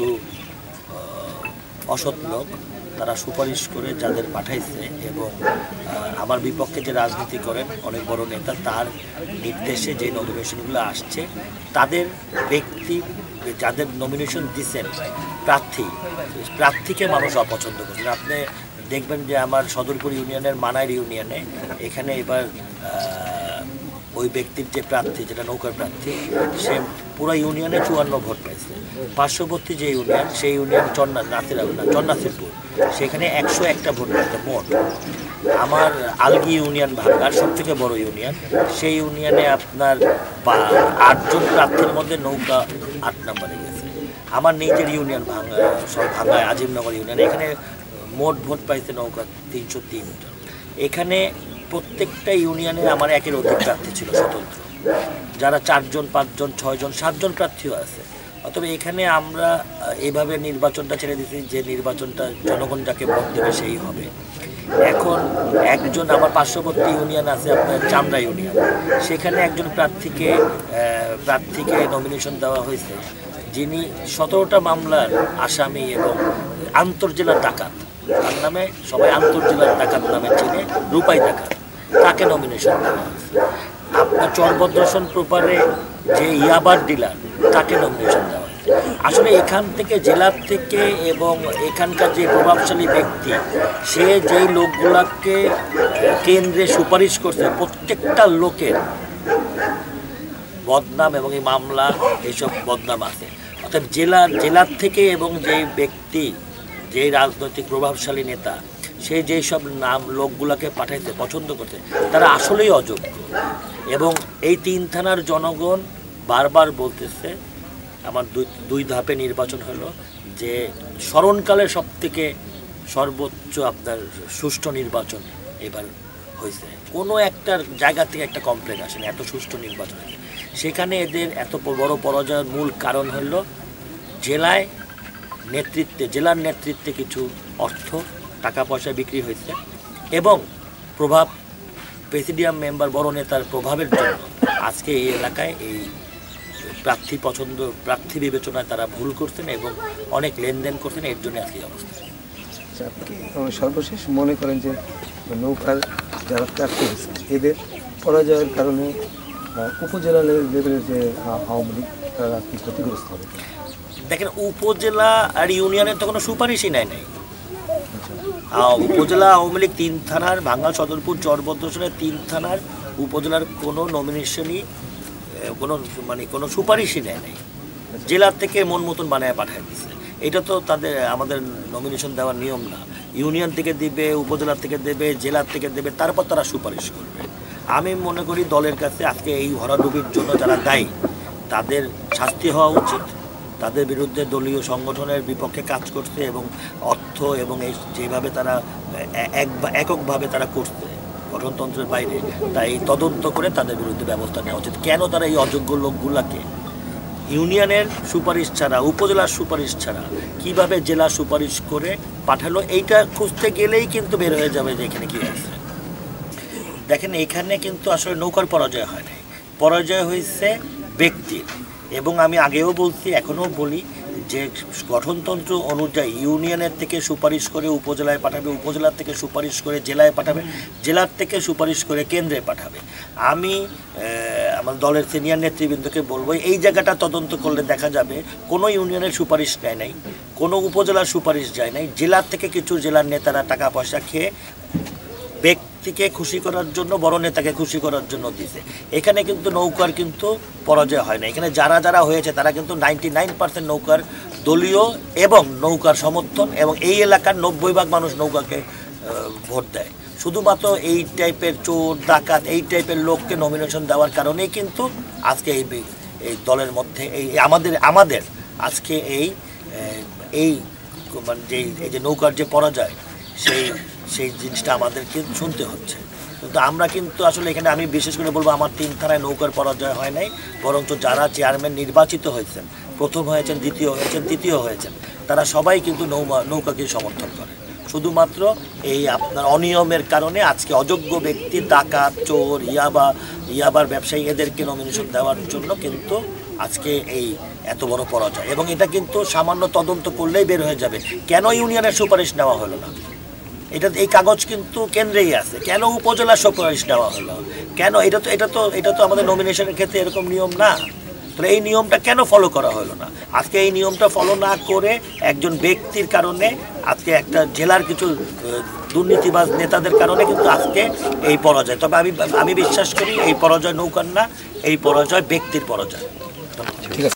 কিছু অসৎ লোক তারা সুপারিশ করে যাদের পাঠাইছে এবং আমার বিপক্ষে যে রাজনীতি করেন অনেক বড় নেতা তার নির্দেশে যে নমিনেশনগুলো আসছে তাদের ব্যক্তি যাদের নমিনেশন দিচ্ছেন প্রার্থীকে মানুষ অপছন্দ করছেন। আপনি দেখবেন যে আমার সদরপুর ইউনিয়নের মানাইর ইউনিয়নে এখানে এবার ওই ব্যক্তির যে প্রার্থী যেটা নৌকার প্রার্থী সে পুরো ইউনিয়নে 54 ভোট পেয়েছে। পার্শ্ববর্তী যে ইউনিয়ন সেই ইউনিয়ন চরনাথিরপুর সেখানে 101টা ভোট পেয়েছে মোট। আমার আলগি ইউনিয়ন ভাঙ্গার সবথেকে বড় ইউনিয়ন, সেই ইউনিয়নে আপনার 8জন প্রার্থীর মধ্যে নৌকা 8 নম্বরে গেছে। আমার নিজের ইউনিয়ন ভাঙ্গায় আজিমনগর ইউনিয়ন এখানে মোট ভোট পাইছে নৌকা 303টা। এখানে প্রত্যেকটা ইউনিয়নে আমার একের অধিক প্রার্থী ছিল স্বতন্ত্র, যারা 4জন 5জন 6জন 7জন প্রার্থীও আছে। অতএব এখানে আমরা এইভাবে নির্বাচনটা ছেড়ে দিচ্ছি যে নির্বাচনটা জনগণ যাকে ভোট দেবে সেই হবে। এখন একজন আমার পার্শ্ববর্তী ইউনিয়ন আছে আপনার চামড়া ইউনিয়ন, সেখানে একজন প্রার্থীকে নমিনেশন দেওয়া হয়েছে যিনি 17টা মামলার আসামি এবং আন্তর্জেলা ডাকাত, তার নামে সবাই আন্তর্জেলা ডাকাত নামে চিনে রূপাই ডাকাত, তাকে নমিনেশন দেওয়া হয়েছে। আপনার চরভদ্রাসন প্রপারে যে ইয়াবার ডিলার তাকে নমিনেশন দেওয়া হয়েছে। আসলে এখান থেকে জেলার থেকে এবং এখানকার যে প্রভাবশালী ব্যক্তি সে যেই লোকগুলাকে কেন্দ্রে সুপারিশ করছে প্রত্যেকটা লোকের বদনাম এবং এই মামলা এইসব বদনাম আছে। অর্থাৎ জেলার থেকে এবং যেই ব্যক্তি যে রাজনৈতিক প্রভাবশালী নেতা সে যেই সব নাম লোকগুলোকে পাঠাইতে পছন্দ করতে তারা আসলেই অযোগ্য। এবং এই 3 থানার জনগণ বারবার বলতেছে আমার দুই ধাপে নির্বাচন হলো যে স্মরণকালে সবথেকে সর্বোচ্চ আপনার সুষ্ঠু নির্বাচন এবার হয়েছে, কোনো একটা জায়গা থেকে একটা কমপ্লেন আসেনি, এত সুষ্ঠু নির্বাচন হয়েছে। সেখানে এদের এত বড় পরাজয়ের মূল কারণ হলো জেলার নেতৃত্বে কিছু অর্থ টাকা পয়সা বিক্রি হয়েছে এবং প্রভাব প্রেসিডিয়াম মেম্বার বড় নেতার প্রভাবের জন্য আজকে এই এলাকায় এই প্রার্থী বিবেচনায় তারা ভুল করছেন এবং অনেক লেনদেন করছেন, এর জন্য আজকে অবস্থা। সর্বশেষ মনে করেন যে নৌকার যারা প্রার্থী হয়েছে এদের পরাজয়ের কারণে উপজেলা লেভেলের যে আওয়ামী লীগ তারা ক্ষতিগ্রস্ত হবে? দেখেন উপজেলা আর ইউনিয়নের তো কোনো সুপারিশই নাই। উপজেলা আওয়ামী লীগ 3 থানার ভাঙ্গা সদরপুর চরভদ্রাসনের 3 থানার উপজেলার কোনো নমিনেশনই কোনো সুপারিশই নাই, জেলার থেকে মন মতন বানায় পাঠায় দিচ্ছে। এটা তো তাদের আমাদের নমিনেশন দেওয়ার নিয়ম না, ইউনিয়ন থেকে দেবে, উপজেলার থেকে দেবে, জেলার থেকে দেবে, তারপর তারা সুপারিশ করবে। আমি মনে করি দলের কাছে আজকে এই ভরাডুবির জন্য যারা দায়ী তাদের শাস্তি হওয়া উচিত, তাদের বিরুদ্ধে দলীয় সংগঠনের বিপক্ষে কাজ করতে এবং অর্থ এবং এই যেভাবে তারা এককভাবে তারা করতে গঠনতন্ত্রের বাইরে, তাই তদন্ত করে তাদের বিরুদ্ধে ব্যবস্থা নেওয়া উচিত। কেন তারা এই অযোগ্য লোকগুলাকে ইউনিয়নের সুপারিশ ছাড়া উপজেলার সুপারিশ ছাড়া কিভাবে জেলা সুপারিশ করে পাঠালো, এইটা খুঁজতে গেলেই কিন্তু বের হয়ে যাবে যে এখানে কী হয়েছে। দেখেন এখানে কিন্তু আসলে নৌকার পরাজয় হয় নাই, পরাজয় হয়েছে ব্যক্তির। এবং আমি আগেও বলছি এখনও বলি যে গঠনতন্ত্র অনুযায়ী ইউনিয়নের থেকে সুপারিশ করে উপজেলায় পাঠাবে, উপজেলার থেকে সুপারিশ করে জেলায় পাঠাবে, জেলার থেকে সুপারিশ করে কেন্দ্রে পাঠাবে। আমি আমার দলের সিনিয়র নেতৃবৃন্দকে বলবো এই জায়গাটা তদন্ত করলে দেখা যাবে কোনো ইউনিয়নের সুপারিশ নেয় নাই, কোনো উপজেলার সুপারিশ যায় নাই, জেলার থেকে কিছু জেলার নেতারা টাকা পয়সা খেয়ে ব্যক্তিকে খুশি করার জন্য বড় নেতাকে খুশি করার জন্য দিয়েছে। এখানে কিন্তু নৌকার কিন্তু পরাজয় হয় না, এখানে যারা হয়েছে তারা কিন্তু 99% নৌকার দলীয় এবং নৌকার সমর্থন এবং এই এলাকার 90% মানুষ নৌকাকে ভোট দেয়। শুধুমাত্র এই টাইপের চোর ডাকাত এই টাইপের লোককে নমিনেশন দেওয়ার কারণেই কিন্তু আজকে এই দলের মধ্যে এই আমাদের আজকে এই যে নৌকার যে পরাজয় সেই জিনিসটা আমাদেরকে শুনতে হচ্ছে। কিন্তু আমরা কিন্তু আসলে এখানে আমি বিশেষ করে বলবো আমার 3 থানায় নৌকার পরাজয় হয় নাই, বরঞ্চ যারা চেয়ারম্যান নির্বাচিত হয়েছেন, প্রথম হয়েছেন, দ্বিতীয় হয়েছেন, তৃতীয় হয়েছেন, তারা সবাই কিন্তু নৌকাকে সমর্থন করে। শুধুমাত্র এই আপনার অনিয়মের কারণে আজকে অযোগ্য ব্যক্তি ডাকাত চোর ইয়াবার ব্যবসায়ী এদেরকে নমিনেশন দেওয়ার জন্য কিন্তু आज के एत बड़ पराजय एवं এটা কিন্তু সামান্য তদন্ত করলেই বের হয়ে যাবে। কেন ইউনিয়নের সুপারিশ নেওয়া হলো না, এটা এই কাগজ কিন্তু কেন্দ্রেই আছে, কেন উপজেলা সুপারিশ নেওয়া হলো কেন? এটা তো আমাদের নমিনেশনের ক্ষেত্রে এরকম নিয়ম না, তাহলে এই নিয়মটা কেন ফলো করা হলো না? আজকে এই নিয়মটা ফলো না করে একজন ব্যক্তির কারণে, আজকে একটা জেলার কিছু দুর্নীতিবাজ নেতাদের কারণে কিন্তু আজকে এই পরাজয়। তবে আমি বিশ্বাস করি এই পরাজয় নৌকার না, এই পরাজয় ব্যক্তির পরাজয়। ঠিক আছে।